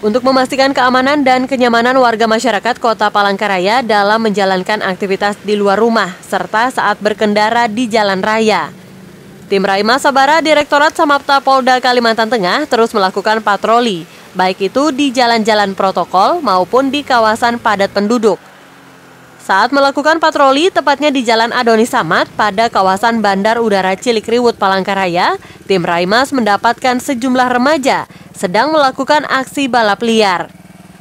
Untuk memastikan keamanan dan kenyamanan warga masyarakat Kota Palangkaraya dalam menjalankan aktivitas di luar rumah serta saat berkendara di jalan raya. Tim Raimas Sabara Direktorat Samapta Polda Kalimantan Tengah terus melakukan patroli, baik itu di jalan-jalan protokol maupun di kawasan padat penduduk. Saat melakukan patroli, tepatnya di Jalan Adoni Samat pada kawasan Bandar Udara Cilikriwut, Palangkaraya, tim Raimas mendapatkan sejumlah remaja sedang melakukan aksi balap liar.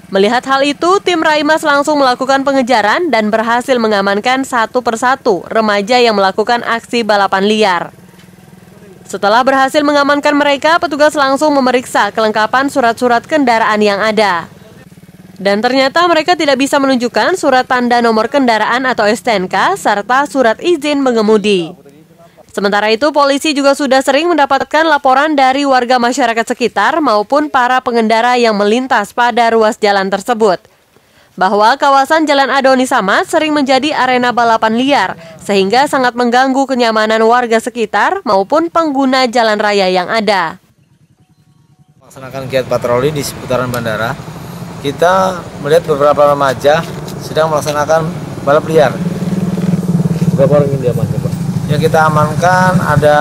Melihat hal itu, tim Raimas langsung melakukan pengejaran dan berhasil mengamankan satu persatu remaja yang melakukan aksi balapan liar. Setelah berhasil mengamankan mereka, petugas langsung memeriksa kelengkapan surat-surat kendaraan yang ada. Dan ternyata mereka tidak bisa menunjukkan surat tanda nomor kendaraan atau STNK serta surat izin mengemudi. Sementara itu, polisi juga sudah sering mendapatkan laporan dari warga masyarakat sekitar maupun para pengendara yang melintas pada ruas jalan tersebut, bahwa kawasan Jalan Adoni Samat sering menjadi arena balapan liar, sehingga sangat mengganggu kenyamanan warga sekitar maupun pengguna jalan raya yang ada. Melaksanakan giat patroli di seputaran bandara, kita melihat beberapa remaja sedang melaksanakan balap liar. Berapa orang yang diamankan? Yang kita amankan ada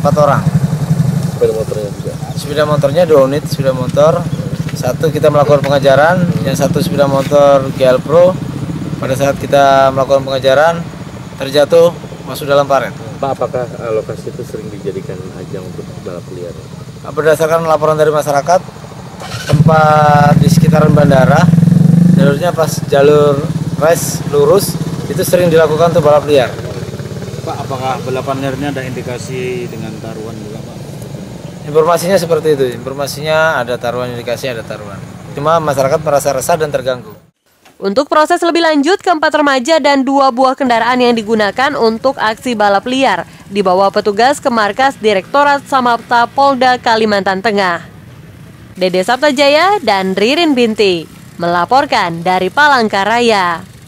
4 orang. Sepeda motornya 2 unit sepeda motor. Satu kita melakukan pengejaran, yang satu sepeda motor GL Pro. Pada saat kita melakukan pengejaran terjatuh masuk dalam paret. Pak, apakah lokasi itu sering dijadikan ajang untuk balap liar? Berdasarkan laporan dari masyarakat, tempat di sekitaran bandara, jalurnya pas jalur res lurus itu sering dilakukan untuk balap liar. Pak, apakah balapan liarnya ada indikasi dengan taruhan juga, Pak? Informasinya seperti itu, informasinya ada taruhan, indikasi ada taruhan. Cuma masyarakat merasa resah dan terganggu. Untuk proses lebih lanjut, keempat remaja dan 2 buah kendaraan yang digunakan untuk aksi balap liar dibawa petugas ke markas Direktorat Samapta Polda Kalimantan Tengah. Dede Sabta Jaya dan Ririn Binti melaporkan dari Palangkaraya.